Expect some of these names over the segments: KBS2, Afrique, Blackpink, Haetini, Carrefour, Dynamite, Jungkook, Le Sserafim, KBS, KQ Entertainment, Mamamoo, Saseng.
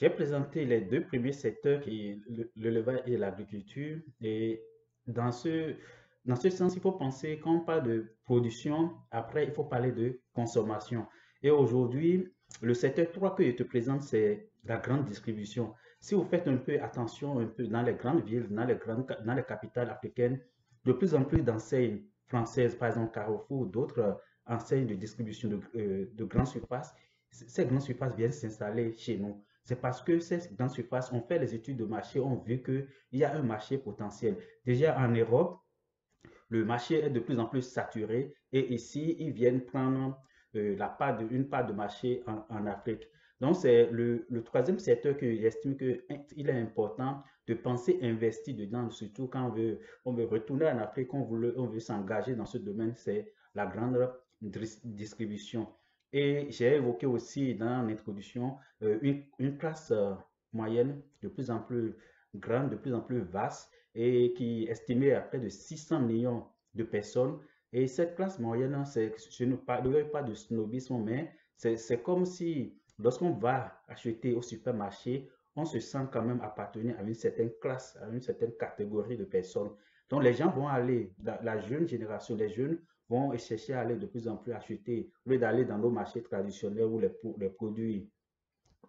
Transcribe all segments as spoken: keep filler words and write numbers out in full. J'ai présenté les deux premiers secteurs, qui est le- l'élevage et l'agriculture. Et dans ce, dans ce sens, il faut penser, quand on parle de production, après, il faut parler de consommation. Et aujourd'hui, le secteur trois que je te présente, c'est la grande distribution. Si vous faites un peu attention, un peu dans les grandes villes, dans les, grandes, dans les capitales africaines, de plus en plus d'enseignes françaises, par exemple Carrefour, d'autres enseignes de distribution de, euh, de grandes surfaces, ces grandes surfaces viennent s'installer chez nous. C'est parce que ces grandes surfaces ont fait les études de marché, ont vu qu'il y a un marché potentiel. Déjà en Europe, le marché est de plus en plus saturé et ici, ils viennent prendre euh, la part de, une part de marché en, en Afrique. Donc, c'est le, le troisième secteur que j'estime qu'il est important de penser investir dedans, surtout quand on veut, on veut retourner en Afrique, on veut, on veut s'engager dans ce domaine, c'est la grande distribution. Et j'ai évoqué aussi dans l'introduction euh, une, une classe euh, moyenne de plus en plus grande, de plus en plus vaste, et qui est estimée à près de six cents millions de personnes. Et cette classe moyenne, je ne parlerai pas de snobisme, mais c'est comme si... Lorsqu'on va acheter au supermarché, on se sent quand même appartenir à une certaine classe, à une certaine catégorie de personnes. Donc, les gens vont aller, la, la jeune génération, les jeunes vont chercher à aller de plus en plus acheter, au lieu d'aller dans nos marchés traditionnels où les, les produits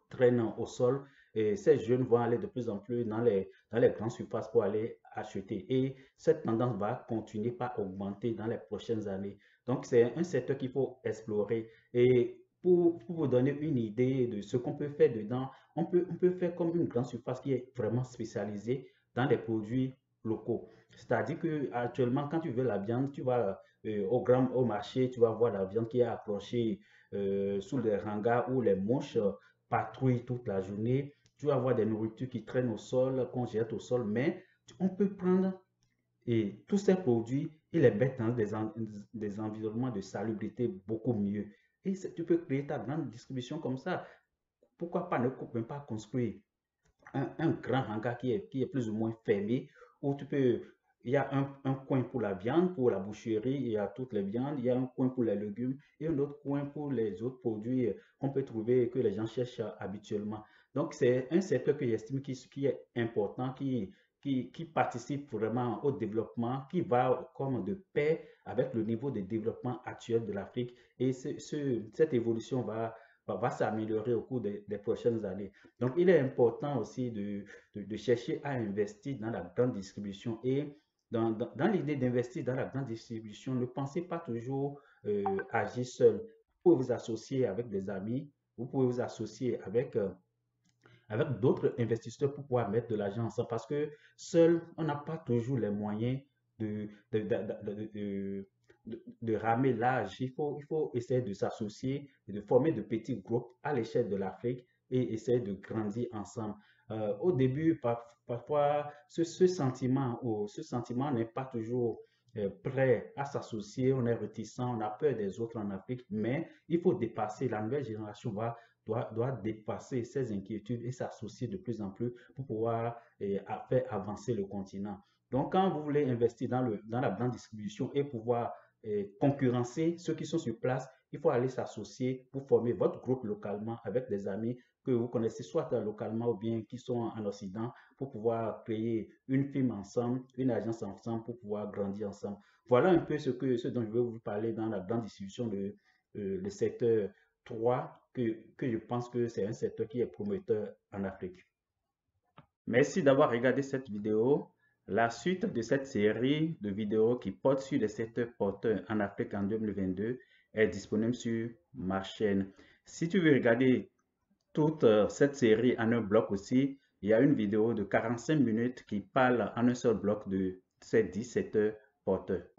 traînent au sol. Et ces jeunes vont aller de plus en plus dans les, dans les grandes surfaces pour aller acheter. Et cette tendance va continuer à augmenter dans les prochaines années. Donc, c'est un secteur qu'il faut explorer. Et Pour, pour vous donner une idée de ce qu'on peut faire dedans, on peut, on peut faire comme une grande surface qui est vraiment spécialisée dans les produits locaux. C'est-à-dire qu'actuellement, quand tu veux la viande, tu vas euh, au grand au marché, tu vas voir la viande qui est accrochée euh, sous les hangars où les mouches euh, patrouillent toute la journée. Tu vas voir des nourritures qui traînent au sol, qu'on jette au sol, mais on peut prendre et tous ces produits et les mettre dans des, en, des environnements de salubrité beaucoup mieux. Et tu peux créer ta grande distribution comme ça. Pourquoi pas ne pas construire un, un grand hangar qui est, qui est plus ou moins fermé, où tu peux, il y a un, un coin pour la viande, pour la boucherie, il y a toutes les viandes, il y a un coin pour les légumes et un autre coin pour les autres produits qu'on peut trouver, que les gens cherchent habituellement. Donc, c'est un secteur que j'estime qui, qui est important, qui, qui, qui participe vraiment au développement, qui va comme de pair avec le niveau de développement actuel de l'Afrique. Et ce, ce, cette évolution va, va, va s'améliorer au cours des, des prochaines années. Donc, il est important aussi de, de, de chercher à investir dans la grande distribution. Et dans, dans, dans l'idée d'investir dans la grande distribution, ne pensez pas toujours euh, agir seul. Vous pouvez vous associer avec des amis, vous pouvez vous associer avec... Euh, avec d'autres investisseurs pour pouvoir mettre de l'argent ensemble, parce que seul, on n'a pas toujours les moyens de, de, de, de, de, de, de ramer large. Il faut, il faut essayer de s'associer et de former de petits groupes à l'échelle de l'Afrique et essayer de grandir ensemble. Euh, au début, parfois, ce, ce sentiment oh, ce sentiment n'est pas toujours euh, prêt à s'associer, on est réticent, on a peur des autres en Afrique, mais il faut dépasser, la nouvelle génération va Doit, doit dépasser ses inquiétudes et s'associer de plus en plus pour pouvoir eh, faire avancer le continent. Donc, quand vous voulez investir dans, le, dans la grande distribution et pouvoir eh, concurrencer ceux qui sont sur place, il faut aller s'associer pour former votre groupe localement avec des amis que vous connaissez soit localement ou bien qui sont en Occident pour pouvoir créer une firme ensemble, une agence ensemble pour pouvoir grandir ensemble. Voilà un peu ce, que, ce dont je vais vous parler dans la grande distribution, le, euh, le secteur trois. Que, que je pense que c'est un secteur qui est prometteur en Afrique. Merci d'avoir regardé cette vidéo. La suite de cette série de vidéos qui porte sur les secteurs porteurs en Afrique en deux mille vingt-deux est disponible sur ma chaîne. Si tu veux regarder toute cette série en un bloc aussi, il y a une vidéo de quarante-cinq minutes qui parle en un seul bloc de ces dix secteurs porteurs.